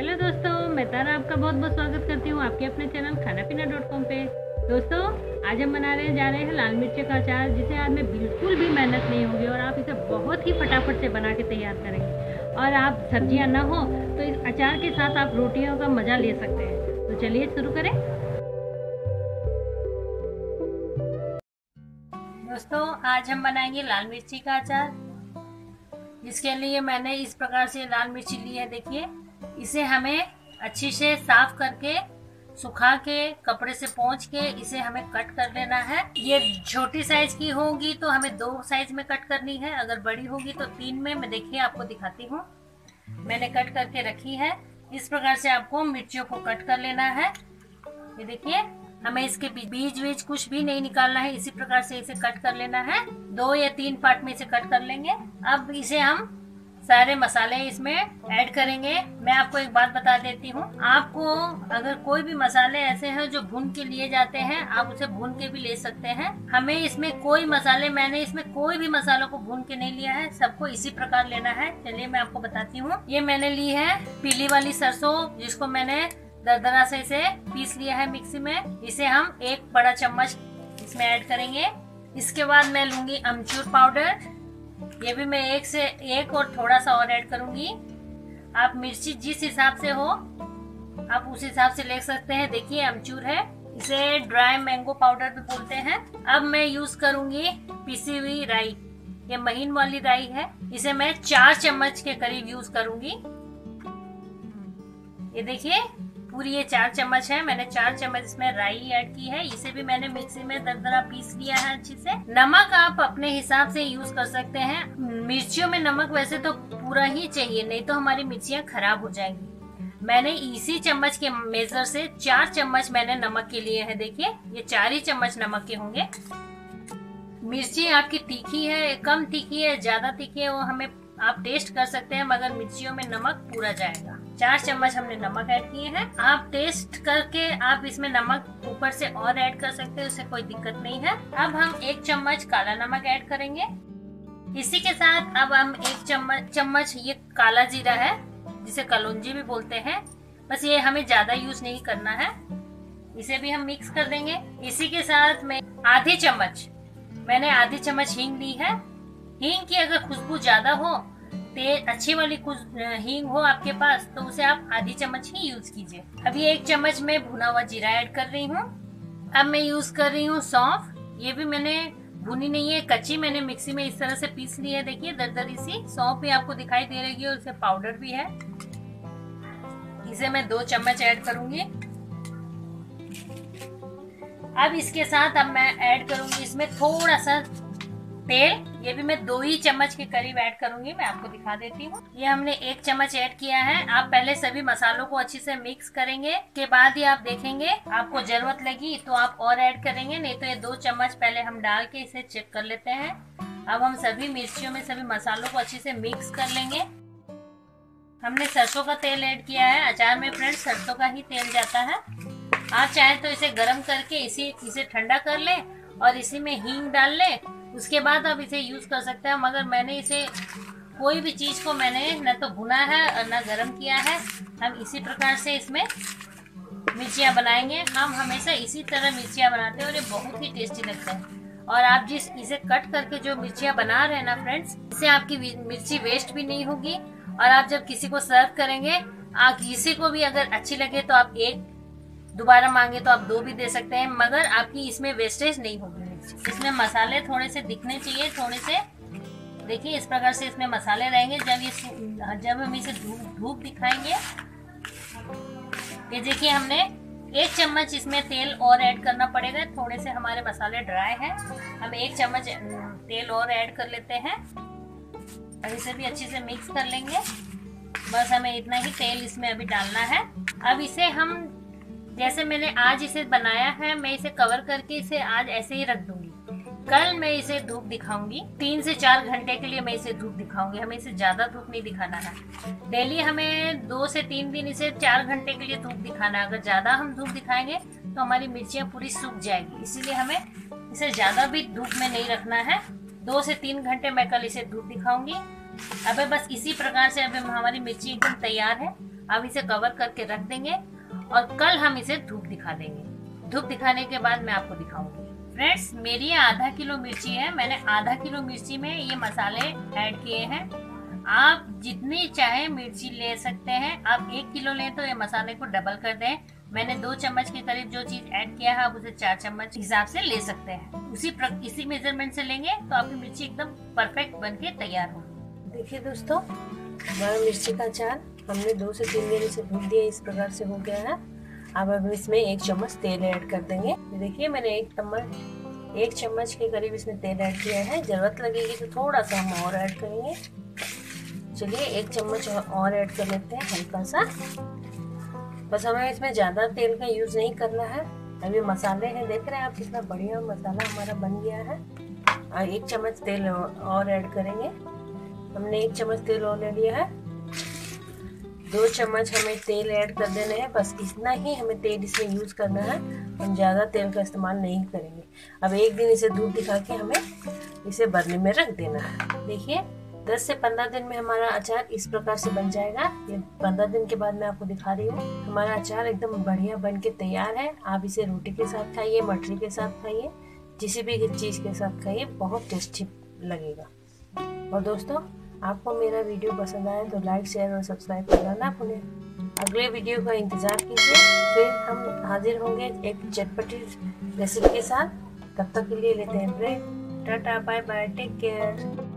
Hello दोस्तों, मैं तारा आपका बहुत बहुत स्वागत करती हूँ आपके अपने चैनल खानापीना.com पे। दोस्तों, आज हम बनाने जा रहे हैं लाल मिर्च का अचार, जिसे आज में बिल्कुल भी मेहनत नहीं होगी और आप इसे बहुत ही फटाफट से बना के तैयार करेंगे। और आप सब्जियाँ ना हो तो इस अचार के साथ आप रोटियों का मज़ा ले सकते हैं। तो चलिए शुरू करें। दोस्तों, आज हम बनाएंगे लाल मिर्ची का अचार। इसके लिए मैंने इस प्रकार से लाल मिर्ची ली है, देखिए। इसे हमें अच्छे से साफ करके, सुखा के, कपड़े से पोंछ के इसे हमें कट कर लेना है। ये छोटी साइज की होगी तो हमें 2 साइज में कट करनी है, अगर बड़ी होगी तो 3 में। मैं देखिए आपको दिखाती हूँ, मैंने कट करके रखी है। इस प्रकार से आपको मिर्चियों को कट कर लेना है। ये देखिए, हमें इसके बीज कुछ भी नहीं निकालना है। इसी प्रकार से इसे कट कर लेना है। 2 या 3 पार्ट में इसे कट कर लेंगे। अब इसे हम सारे मसाले इसमें ऐड करेंगे। मैं आपको एक बात बता देती हूँ, आपको अगर कोई भी मसाले ऐसे हैं जो भून के लिए जाते हैं, आप उसे भून के भी ले सकते हैं। हमें इसमें कोई मसाले, मैंने इसमें कोई भी मसालों को भून के नहीं लिया है, सबको इसी प्रकार लेना है। चलिए मैं आपको बताती हूँ। ये मैंने ली है पीली वाली सरसों, जिसको मैंने दरदरा से इसे पीस लिया है मिक्सी में। इसे हम 1 बड़ा चम्मच इसमें ऐड करेंगे। इसके बाद मैं लूंगी अमचूर पाउडर, ये भी मैं 1 और थोड़ा सा और ऐड करूंगी। आप मिर्ची जिस हिसाब से हो आप उस हिसाब से ले सकते हैं। देखिए अमचूर है, इसे ड्राई मैंगो पाउडर भी बोलते हैं। अब मैं यूज करूंगी पिसी हुई राई, ये महीन वाली राई है। इसे मैं 4 चम्मच के करीब यूज करूंगी। ये देखिए पूरी ये 4 चम्मच है, मैंने 4 चम्मच इसमें राई ऐड की है। इसे भी मैंने मिक्सी में दरदरा पीस लिया है अच्छे से। नमक आप अपने हिसाब से यूज कर सकते हैं। मिर्चियों में नमक वैसे तो पूरा ही चाहिए, नहीं तो हमारी मिर्चियाँ खराब हो जाएंगी। मैंने इसी चम्मच के मेजर से 4 चम्मच मैंने नमक के लिए है। देखिए ये 4 ही चम्मच नमक के होंगे। मिर्ची आपकी तीखी है, कम तीखी है, ज्यादा तीखी है, वो हमें आप टेस्ट कर सकते हैं, मगर मिर्चियों में नमक पूरा जाएगा। 4 चम्मच हमने नमक ऐड किए हैं। आप टेस्ट करके आप इसमें नमक ऊपर से और ऐड कर सकते हैं, उससे कोई दिक्कत नहीं है। अब हम 1 चम्मच काला नमक ऐड करेंगे। इसी के साथ अब हम 1 चम्मच ये काला जीरा है, जिसे कलौंजी भी बोलते हैं। बस ये हमें ज्यादा यूज नहीं करना है। इसे भी हम मिक्स कर देंगे। इसी के साथ में मैंने आधी चम्मच हींग ली है। हींग की अगर खुशबू ज्यादा हो, तेज अच्छी वाली कुछ हींग हो आपके पास, तो उसे आप आधी चम्मच ही यूज कीजिए। अभी 1 चम्मच में भुना हुआ जीरा ऐड कर रही हूँ। अब मैं यूज कर रही हूँ सौंफ, ये भी मैंने भुनी नहीं है, कच्ची मैंने मिक्सी में इस तरह से पीस ली है। देखिए दरदरी सी सौंफ भी आपको दिखाई दे रही है, उससे पाउडर भी है। इसे मैं 2 चम्मच ऐड करूंगी। अब इसके साथ अब मैं ऐड करूंगी इसमें थोड़ा सा तेल, ये भी मैं 2 ही चम्मच के करीब ऐड करूंगी। मैं आपको दिखा देती हूँ। ये हमने 1 चम्मच ऐड किया है। आप पहले सभी मसालों को अच्छे से मिक्स करेंगे, के बाद ही आप देखेंगे आपको जरूरत लगी तो आप और ऐड करेंगे, नहीं तो ये 2 चम्मच पहले हम डाल के इसे चेक कर लेते हैं। अब हम सभी मिर्चियों में सभी मसालों को अच्छे से मिक्स कर लेंगे। हमने सरसों का तेल ऐड किया है। अचार में फ्रेंड सरसों का ही तेल जाता है। आप चाहें तो इसे गर्म करके इसे ठंडा कर लें और इसी में हींग डाल लें, उसके बाद आप इसे यूज कर सकते हैं। मगर मैंने इसे कोई भी चीज को मैंने न तो भुना है और न गरम किया है। हम इसी प्रकार से इसमें मिर्चियाँ बनाएंगे। हम हमेशा इसी तरह मिर्चियाँ बनाते हैं और ये बहुत ही टेस्टी लगता है। और आप जिस इसे कट करके जो मिर्चियाँ बना रहे हैं ना फ्रेंड्स, इससे आपकी मिर्ची वेस्ट भी नहीं होगी। और आप जब किसी को सर्व करेंगे, आप किसी को भी अगर अच्छी लगे तो आप 1, दोबारा मांगे तो आप 2 भी दे सकते हैं, मगर आपकी इसमें वेस्टेज नहीं होगी। इसमें मसाले थोड़े से दिखने चाहिए, थोड़े से देखिए इस प्रकार से इसमें मसाले रहेंगे। जब हम इसे धूप दिखाएंगे, ये देखिए हमने 1 चम्मच इसमें तेल और ऐड करना पड़ेगा। थोड़े से हमारे मसाले ड्राई हैं, हम 1 चम्मच तेल और ऐड कर लेते हैं और इसे भी अच्छे से मिक्स कर लेंगे। बस हमें इतना ही तेल इसमें अभी डालना है। अब इसे हम, जैसे मैंने आज इसे बनाया है, मैं इसे कवर करके इसे आज ऐसे ही रख दूंगी। कल मैं इसे धूप दिखाऊंगी। 3 से 4 घंटे के लिए मैं इसे धूप दिखाऊंगी। हमें इसे ज्यादा धूप नहीं दिखाना है। डेली हमें 2 से 3 दिन इसे 4 घंटे के लिए धूप दिखाना है। अगर ज्यादा हम धूप दिखाएंगे तो हमारी मिर्चियाँ पूरी सूख जाएगी, इसीलिए हमें इसे ज्यादा भी धूप में नहीं रखना है। 2 से 3 घंटे मैं कल इसे धूप दिखाऊंगी। अब बस इसी प्रकार से अब हमारी मिर्ची एकदम तैयार है। हम इसे कवर करके रख देंगे और कल हम इसे धूप दिखा देंगे। धूप दिखाने के बाद मैं आपको दिखाऊंगी। फ्रेंड्स, मेरी ये आधा किलो मिर्ची है। मैंने आधा किलो मिर्ची में ये मसाले ऐड किए हैं। आप जितनी चाहे मिर्ची ले सकते हैं। आप 1 किलो लें तो ये मसाले को डबल कर दें। मैंने 2 चम्मच के करीब जो चीज ऐड किया है आप उसे 4 चम्मच हिसाब से ले सकते हैं। इसी मेजरमेंट से लेंगे तो आपकी मिर्ची एकदम परफेक्ट बनके तैयार होगी। देखिए दोस्तों, हमारा मिर्ची का अचार हमने 2 से 3 दिन से भून दिया, इस प्रकार से हो गया है। अब इसमें 1 चम्मच तेल ऐड कर देंगे। देखिए मैंने 1 चम्मच के करीब इसमें तेल ऐड किया है। जरूरत लगेगी तो थोड़ा सा हम और ऐड करेंगे। चलिए 1 चम्मच और ऐड कर लेते हैं, हल्का सा। बस हमें इसमें ज़्यादा तेल का यूज़ नहीं करना है। अभी मसाले हैं, देख रहे हैं आप कितना बढ़िया मसाला हमारा बन गया है। और 1 चम्मच तेल और ऐड करेंगे। हमने 1 चम्मच तेल और ले लिया है। 2 चम्मच हमें तेल ऐड कर देने हैं, बस इतना ही हमें तेल इसमें यूज़ करना है। हम ज़्यादा तेल का इस्तेमाल नहीं करेंगे। अब 1 दिन इसे धूप दिखा के हमें इसे बर्नी में रख देना है। देखिए 10 से 15 दिन में हमारा अचार इस प्रकार से बन जाएगा। ये 15 दिन के बाद मैं आपको दिखा रही हूँ। हमारा अचार एकदम बढ़िया बनके तैयार है। आप इसे रोटी के साथ खाइए, मटरी के साथ खाइए, किसी भी चीज़ के साथ खाइए, बहुत टेस्टी लगेगा। और दोस्तों, आपको मेरा वीडियो पसंद आए तो लाइक, शेयर और सब्सक्राइब करना ना भूलें। अगले वीडियो का इंतज़ार कीजिए, फिर हम हाजिर होंगे एक चटपटी रेसिपी के साथ। तब तक के लिए लेते हैं break. Tata, bye bye, take care.